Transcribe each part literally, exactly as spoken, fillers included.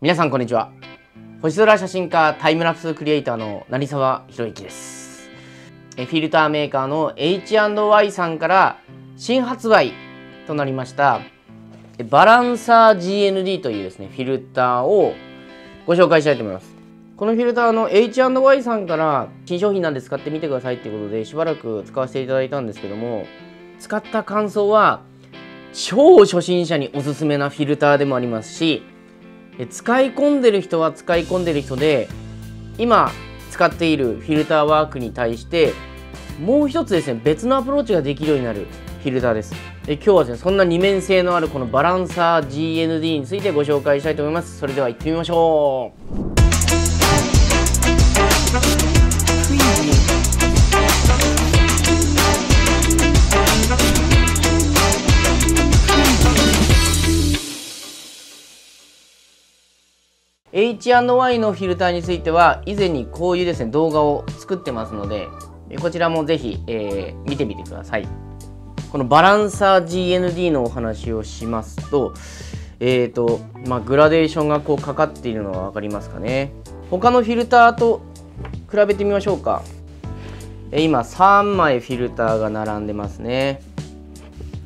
皆さんこんにちは。星空写真家タイムラプスクリエイターの成沢宏之です。えフィルターメーカーの エイチアンドワイ さんから新発売となりましたバランサー ジーエヌディー というですねフィルターをご紹介したいと思います。このフィルターの エイチアンドワイ さんから新商品なんで使ってみてくださいということでしばらく使わせていただいたんですけども、使った感想は超初心者におすすめなフィルターでもありますし、使い込んでる人は使い込んでる人で今使っているフィルターワークに対してもう一つですね別のアプローチができるようになるフィルターです。で今日はですねそんな二面性のあるこのバランサー ジーエヌディー についてご紹介したいと思います。それでは行ってみましょう。エイチアンドワイ のフィルターについては以前にこういうですね動画を作ってますので、こちらもぜひ、えー、見てみてください。このバランサー ジーエヌディー のお話をしますと、えーとまあ、グラデーションがこうかかっているのが分かりますかね。他のフィルターと比べてみましょうか。今さんまいフィルターが並んでますね。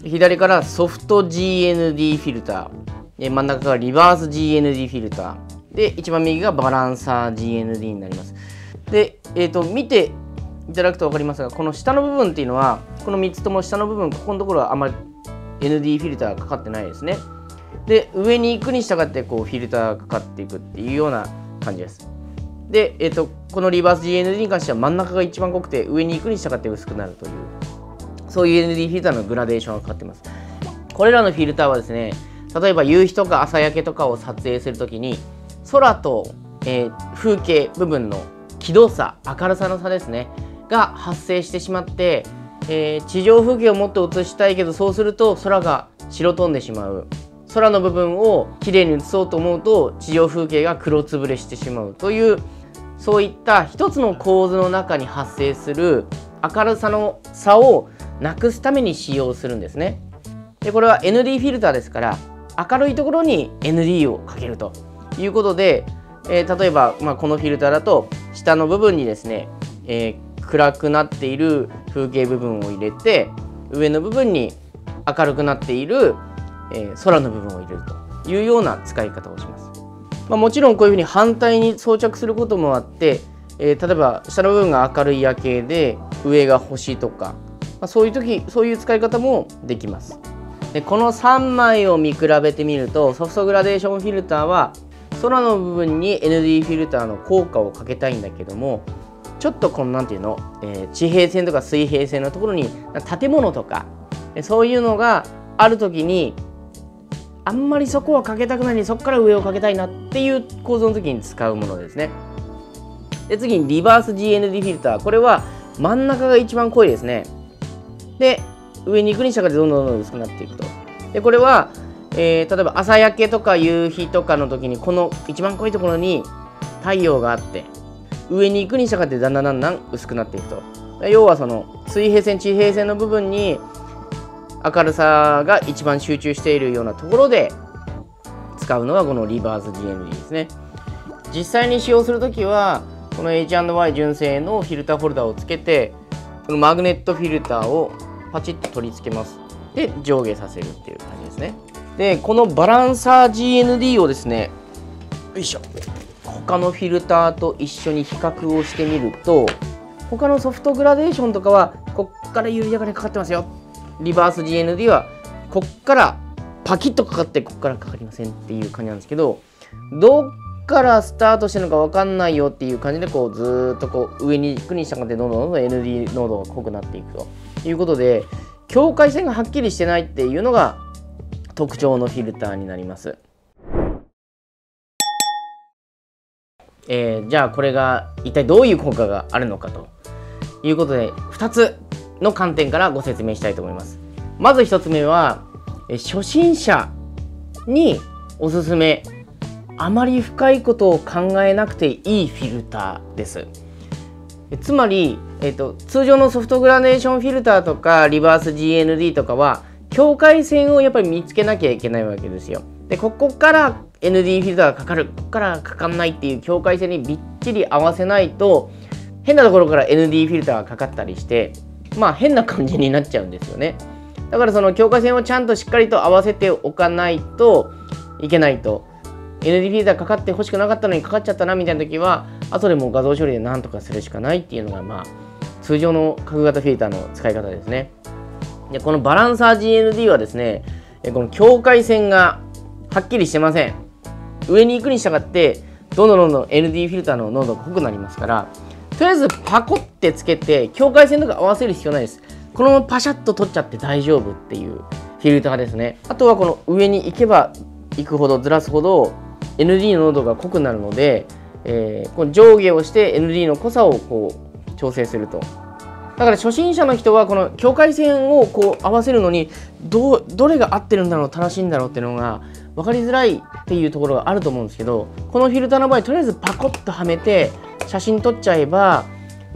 左からソフト ジーエヌディー フィルター、真ん中がリバース ジーエヌディー フィルターで一番右がバランサー ジーエヌディー になります。で、えー、と見ていただくと分かりますが、この下の部分っていうのはこのみっつとも下の部分、ここのところはあまり エヌディー フィルターがかかってないですね。で上に行くに従ってこうフィルターがかかっていくっていうような感じです。で、えー、とこのリバース ジーエヌディー に関しては真ん中が一番濃くて上に行くに従って薄くなるという、そういう エヌディー フィルターのグラデーションがかかってます。これらのフィルターはですね、例えば夕日とか朝焼けとかを撮影するときに空と、えー、風景部分の気度差、明るさの差ですねが発生してしまって、えー、地上風景をもっと映したいけど、そうすると空が白飛んでしまう、空の部分をきれいに映そうと思うと地上風景が黒つぶれしてしまうという、そういった一つの構図の中に発生する明るさの差をなくすために使用するんですね。でこれは エヌディー フィルターですから、明るいところに エヌディー をかけると。いうことで、えー、例えば、まあ、このフィルターだと下の部分にですね、えー、暗くなっている風景部分を入れて、上の部分に明るくなっている、えー、空の部分を入れるというような使い方をします。まあ、もちろんこういうふうに反対に装着することもあって、えー、例えば下の部分が明るい夜景で上が星とか、まあ、そういう時そういう使い方もできます。でこのさんまいを見比べてみると、ソフトグラデーションフィルターは空の部分に エヌディー フィルターの効果をかけたいんだけども、ちょっとこの何ていうの、えー、地平線とか水平線のところに建物とかそういうのがある時に、あんまりそこはかけたくないのにそこから上をかけたいなっていう構造の時に使うものですね。で次にリバース ジーエヌディー フィルター、これは真ん中が一番濃いですね。で上に行くに従ってどんどんどんどん薄くなっていくと。でこれはえー、例えば朝焼けとか夕日とかの時に、この一番濃いところに太陽があって上に行くに従ってだんだんだんだん薄くなっていくと。要はその水平線地平線の部分に明るさが一番集中しているようなところで使うのがこのリバース ジーエヌディー ですね。実際に使用する時はこの エイチアンドワイ 純正のフィルターホルダーをつけて、このマグネットフィルターをパチッと取り付けます。で上下させるっていう感じですね。でこのバランサー ジーエヌディー をですね、よいしょ、他のフィルターと一緒に比較をしてみると、他のソフトグラデーションとかはこっから緩やかにかかってますよ。リバース ジーエヌディー はこっからパキッとかかってこっからかかりませんっていう感じなんですけど、どっからスタートしてるのか分かんないよっていう感じで、こうずーっとこう上に行くにしたがってどんどんどんどん エヌディー 濃度が濃くなっていくということで、境界線がはっきりしてないっていうのが特徴のフィルターになります。えー、じゃあこれが一体どういう効果があるのかということで、ふたつの観点からご説明したいと思います。まずひとつめは、初心者におすすめ、あまり深いことを考えなくていいフィルターです。つまり、えーと、通常のソフトグラデーションフィルターとかリバース ジーエヌディー とかは境界線をやっぱり見つけなきゃいけないわけですよ。でここからエヌディー フィルターがかかる、ここからかかんないっていう境界線にびっちり合わせないと、変なところから エヌディー フィルターがかかったりして、まあ変な感じになっちゃうんですよね。だからその境界線をちゃんとしっかりと合わせておかないといけないと。エヌディー フィルターかかってほしくなかったのにかかっちゃったなみたいな時は、後でもう画像処理でなんとかするしかないっていうのが、まあ通常の角型フィルターの使い方ですね。で、このバランサー ジーエヌディー はですね、この境界線がはっきりしてません。上に行くに従ってどんどんどんどん エヌディー フィルターの濃度が濃くなりますから、とりあえずパコってつけて境界線とか合わせる必要ないです。このままパシャッと取っちゃって大丈夫っていうフィルターですね。あとはこの上に行けば行くほどずらすほど エヌディー の濃度が濃くなるので、えー、この上下をして エヌディー の濃さをこう調整すると。だから初心者の人はこの境界線をこう合わせるのに ど, どれが合ってるんだろう正しいんだろうっていうのが分かりづらいっていうところがあると思うんですけど、このフィルターの場合とりあえずパコッとはめて写真撮っちゃえば、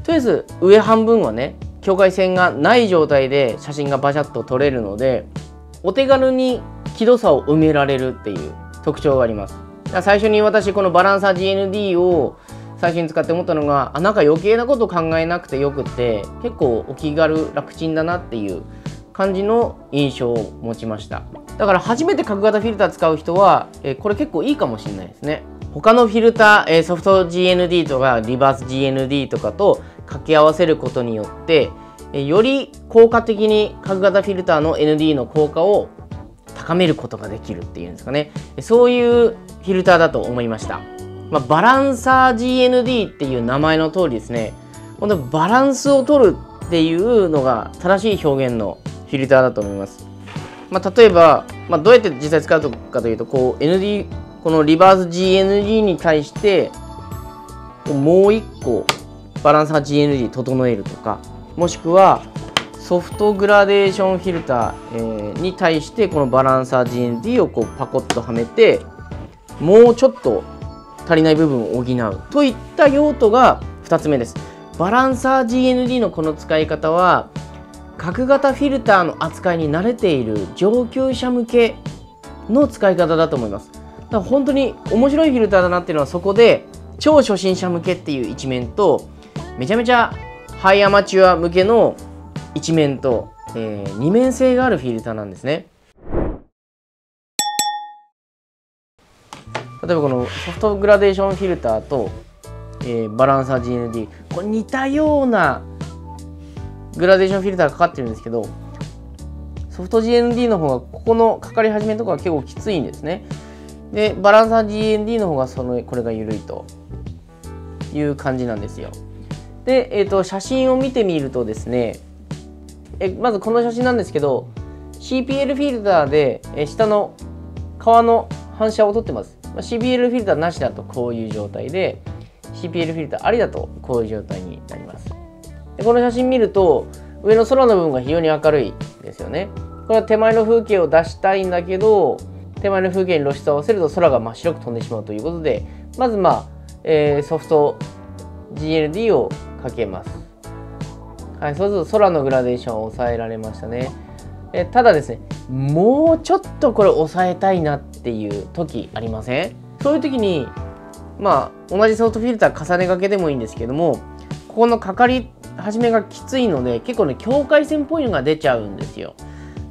とりあえず上半分はね境界線がない状態で写真がバシャッと撮れるので、お手軽に気度差を埋められるっていう特徴があります。だから最初に私このバランサー ジーエヌディー を最初に使って思ったのが、あ、なんか余計なこと考えなくてよくって結構お気軽楽ちんだなっていう感じの印象を持ちました。だから初めて角型フィルター使う人は、えー、これ結構いいかもしれないですね。他のフィルター、えー、ソフト ジーエヌディー とかリバース ジーエヌディー とかと掛け合わせることによって、えー、より効果的に角型フィルターの エヌディー の効果を高めることができるっていうんですかね。そういうフィルターだと思いました。まあ、バランサー ジーエヌディー っていう名前の通りですね、本当にバランスを取るっていうのが正しい表現のフィルターだと思います。まあ、例えば、まあ、どうやって実際使うかというと、こう エヌディー このリバース ジーエヌディー に対してもう一個バランサー ジーエヌディー 整えるとか、もしくはソフトグラデーションフィルターに対してこのバランサー ジーエヌディー をこうパコッとはめてもうちょっと足りない部分を補うといった用途がふたつめです。バランサー ジーエヌディー のこの使い方は角型フィルターの扱いに慣れている上級者向けの使い方だと思います。だから本当に面白いフィルターだなっていうのはそこで、超初心者向けっていう一面とめちゃめちゃハイアマチュア向けの一面と、えー、二面性があるフィルターなんですね。例えばこのソフトグラデーションフィルターと、えー、バランサー ジーエヌディー、 これ似たようなグラデーションフィルターがかかってるんですけど、ソフト ジーエヌディー の方がここのかかり始めのところが結構きついんですね。でバランサー ジーエヌディー の方がそのこれが緩いという感じなんですよ。で、えー、と写真を見てみるとですね、えまずこの写真なんですけど シーピーエル フィルターで、え下の革の反射を取ってます。シーピーエル フィルターなしだとこういう状態で、 シーピーエル フィルターありだとこういう状態になります。でこの写真見ると上の空の部分が非常に明るいですよね。これは手前の風景を出したいんだけど、手前の風景に露出を合わせると空が真っ白く飛んでしまうということで、まずまあ、えー、ソフト ジーエヌディー をかけます。はい、そうすると空のグラデーションを抑えられましたね。えただですね、もうちょっとこれ抑えたいなっていう時ありません？そういう時にまあ同じソフトフィルター重ね掛けでもいいんですけども、ここのかかり始めがきついので結構ね境界線っぽいのが出ちゃうんですよ。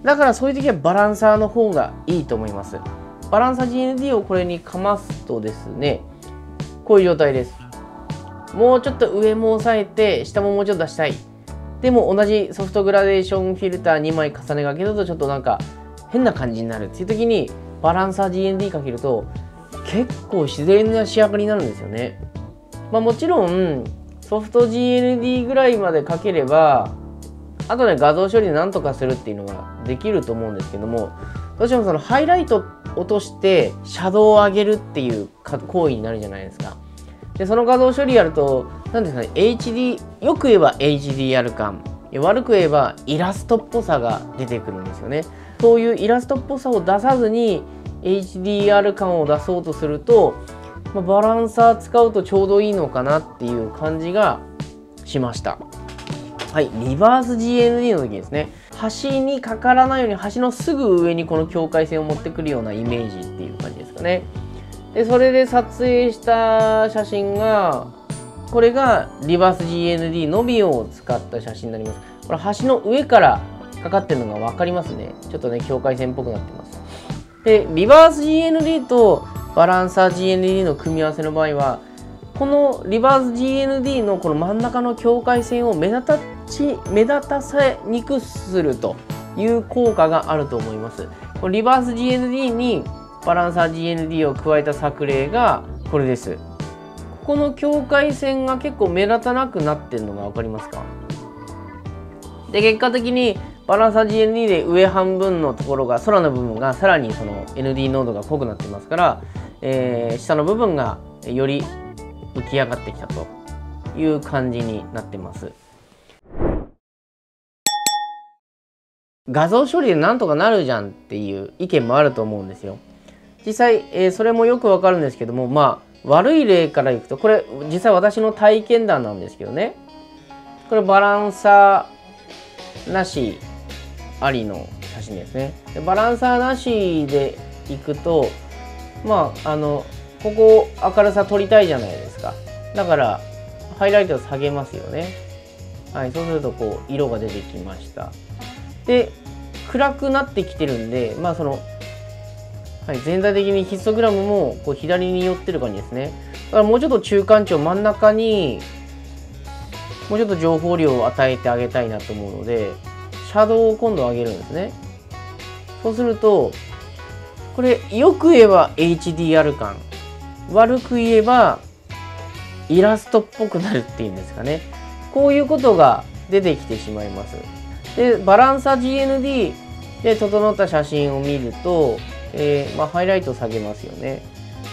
だからそういう時はバランサーの方がいいと思います。バランサー ジーエヌディー をこれにかますとですね、こういう状態です。もうちょっと上も押さえて下ももうちょっと出したい。でも同じソフトグラデーションフィルターにまい重ね掛けだとちょっとなんか変な感じになるっていう時にバランサー ジーエヌディー かけると結構自然な仕上がりになるんですよね。まあ、もちろんソフト ジーエヌディー ぐらいまでかければあとね画像処理で何とかするっていうのができると思うんですけども、どうしてもそのハイライト落としてシャドウを上げるっていう行為になるじゃないですか。でその画像処理やると何ですかね、 エイチディー よく言えば エイチディーアール 感、悪く言えばイラストっぽさが出てくるんですよね。そういうイラストっぽさを出さずに エイチディーアール 感を出そうとすると、まあ、バランサー使うとちょうどいいのかなっていう感じがしました。はい、リバース ジーエヌディー の時ですね、端にかからないように端のすぐ上にこの境界線を持ってくるようなイメージっていう感じですかね。でそれで撮影した写真が、これがリバース ジーエヌディー のみを使った写真になります。これ橋の上からかかってるのが分かりますね。ちょっとね境界線っぽくなってます。でリバース ジーエヌディー とバランサー ジーエヌディー の組み合わせの場合は、このリバース ジーエヌディー のこの真ん中の境界線を目立たち目立たせにくくするという効果があると思います。このリバース ジーエヌディー にバランサー ジーエヌディー を加えた作例がこれです。ここの境界線が結構目立たなくなってるのが分かりますか。で結果的にバランサー ジーエヌディー で上半分のところが空の部分がさらにその エヌディー 濃度が濃くなってますから、えー、下の部分がより浮き上がってきたという感じになってます。画像処理でなんとかなるじゃんっていう意見もあると思うんですよ。実際、えー、それもよくわかるんですけども、まあ悪い例からいくと、これ実際私の体験談なんですけどね、これバランサーなしありの写真ですね。でバランサーなしでいくと、まああのここ明るさ取りたいじゃないですか。だからハイライトを下げますよね。はい、そうするとこう色が出てきました。で暗くなってきてるんで、まあそのはい、全体的にヒストグラムもこう左に寄ってる感じですね。だからもうちょっと中間値を真ん中にもうちょっと情報量を与えてあげたいなと思うので、シャドウを今度上げるんですね。そうするとこれよく言えば エイチディーアール 感、悪く言えばイラストっぽくなるっていうんですかね。こういうことが出てきてしまいます。でバランサ ジーエヌディー で整った写真を見ると、えーまあ、ハイライト下げますよね。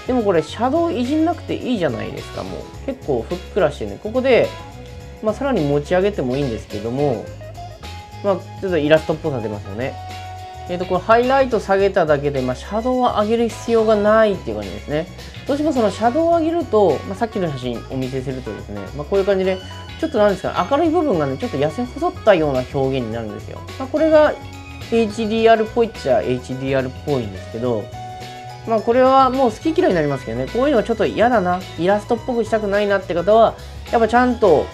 でもこれシャドウいじんなくていいじゃないですか。もう結構ふっくらしてね、ここで、まあ、さらに持ち上げてもいいんですけども、まあ、ちょっとイラストっぽさ出ますよね。えー、とこれハイライト下げただけで、まあ、シャドウは上げる必要がないっていう感じですね。どうしてもそのシャドウを上げると、まあ、さっきの写真お見せするとですね、まあ、こういう感じでちょっとなんですか、明るい部分がねちょっと痩せ細ったような表現になるんですよ。まあ、これが エイチディーアール っぽいっちゃ エイチディーアール っぽいんですけど、まあ、これはもう好き嫌いになりますけどね。こういうのはちょっと嫌だな、イラストっぽくしたくないなって方はやっぱちゃんと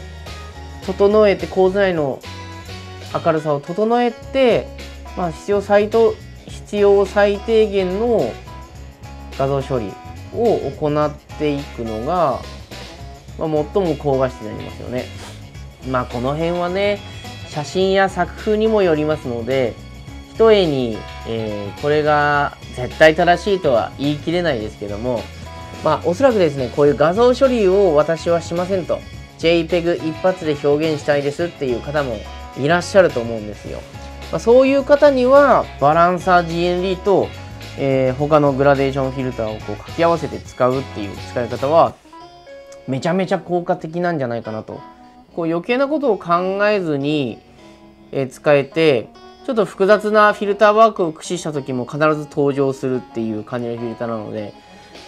整えて、構図内の明るさを整えて、まあ、必要最と必要最低限の画像処理を行っていくのが、まあ、最も高画質になりますよね。まあこの辺はね写真や作風にもよりますので、ひとえに、えー、これが絶対正しいとは言い切れないですけども、まあおそらくですねこういう画像処理を私はしませんと、 JPEG 一発で表現したいですっていう方もいらっしゃると思うんですよ。まあ、そういう方にはバランサー ジーエヌディー と、えー、他のグラデーションフィルターをこう掛け合わせて使うっていう使い方はめちゃめちゃ効果的なんじゃないかなと。こう余計なことを考えずに、えー、使えて、ちょっと複雑なフィルターワークを駆使した時も必ず登場するっていう感じのフィルターなので、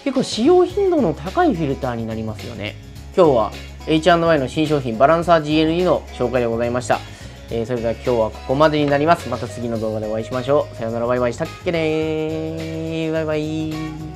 結構使用頻度の高いフィルターになりますよね。今日は エイチアンドワイ の新商品バランサー ジーエヌディー の紹介でございました。えー、それでは今日はここまでになります。また次の動画でお会いしましょう。さよなら、バイバイ、したっけねー、バイバイ。